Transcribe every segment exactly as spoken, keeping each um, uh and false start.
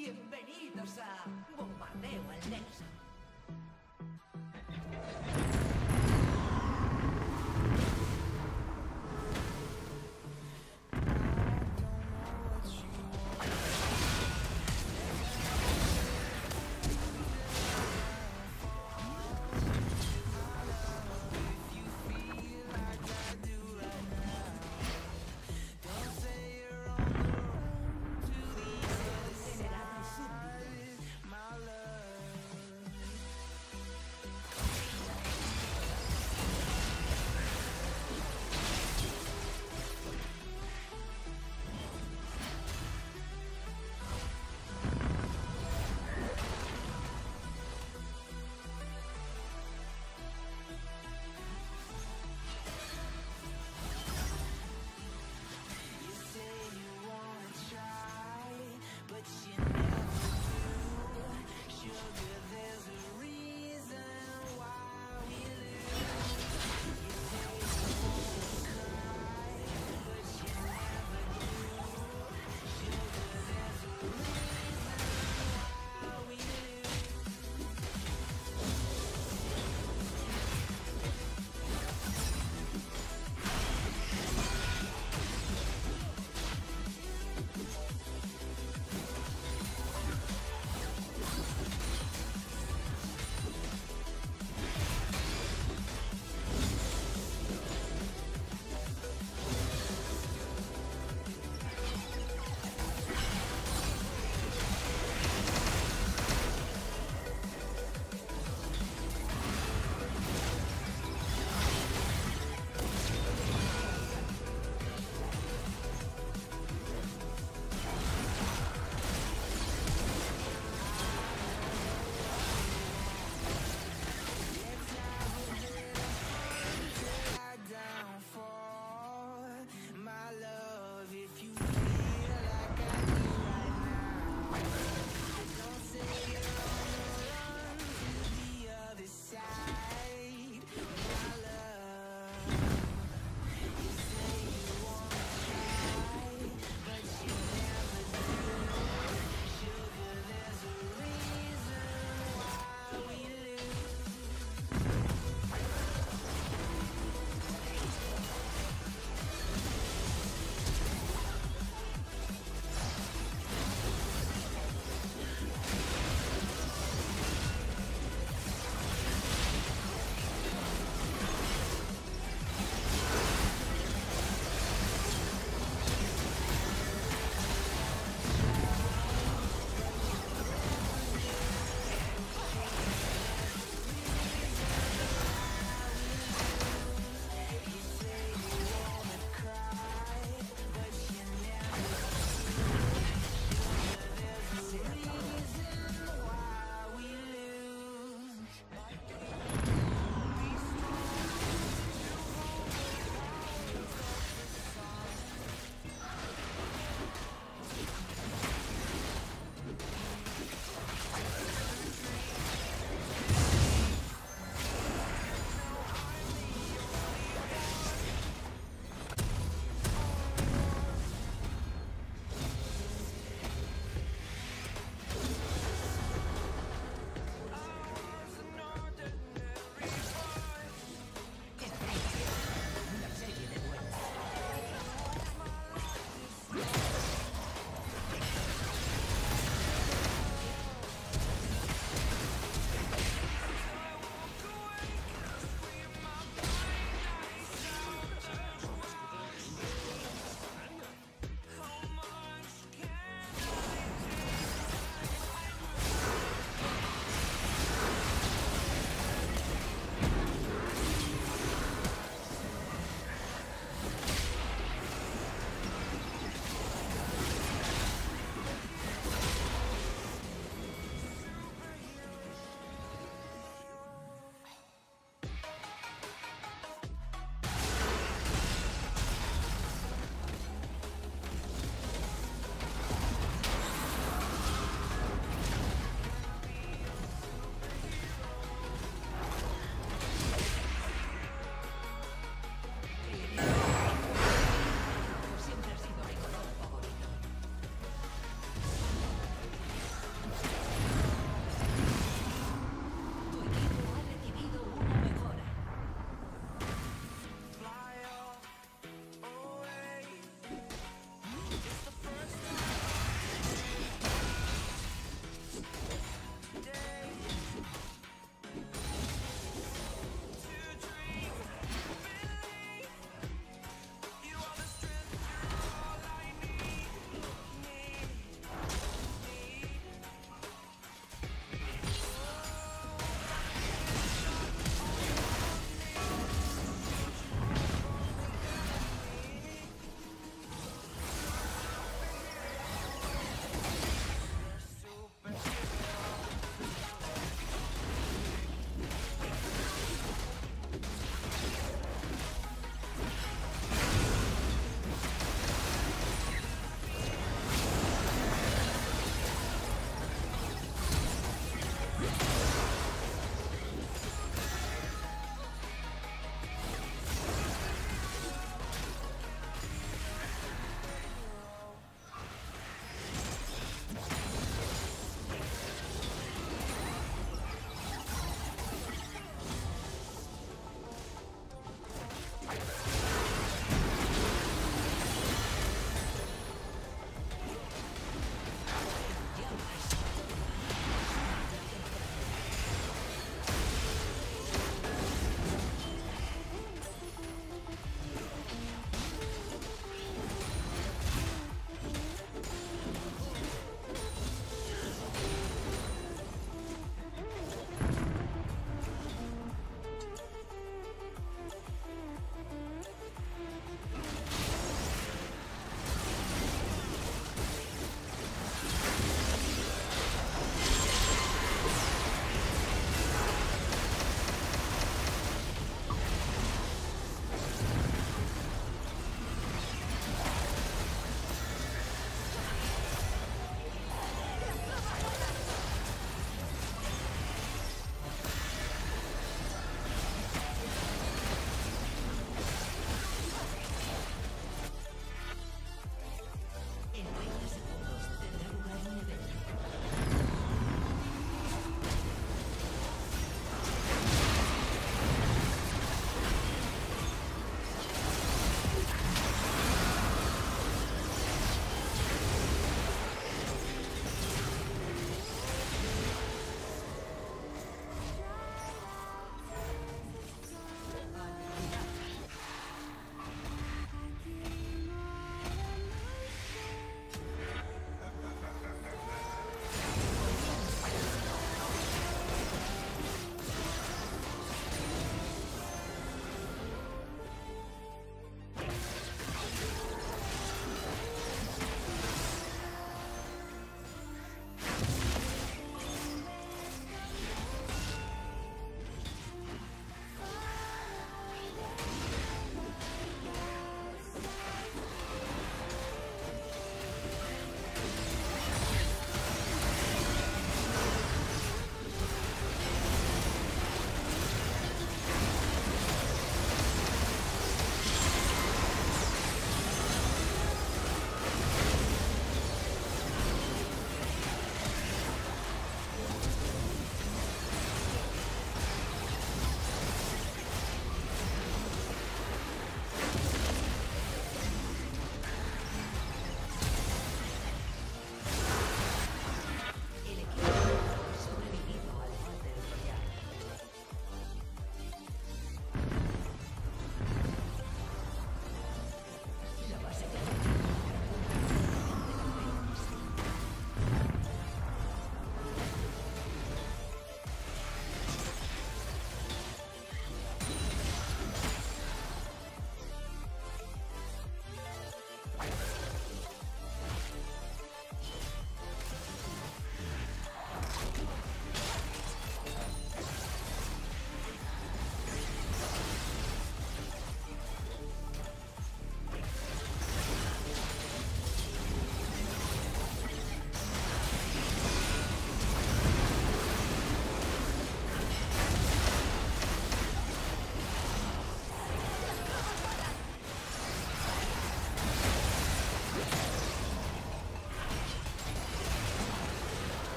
Bienvenidos a Bombardeo al Nexo. We'll be right back.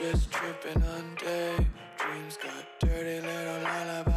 just tripping on day. Dreams got dirty little lullaby.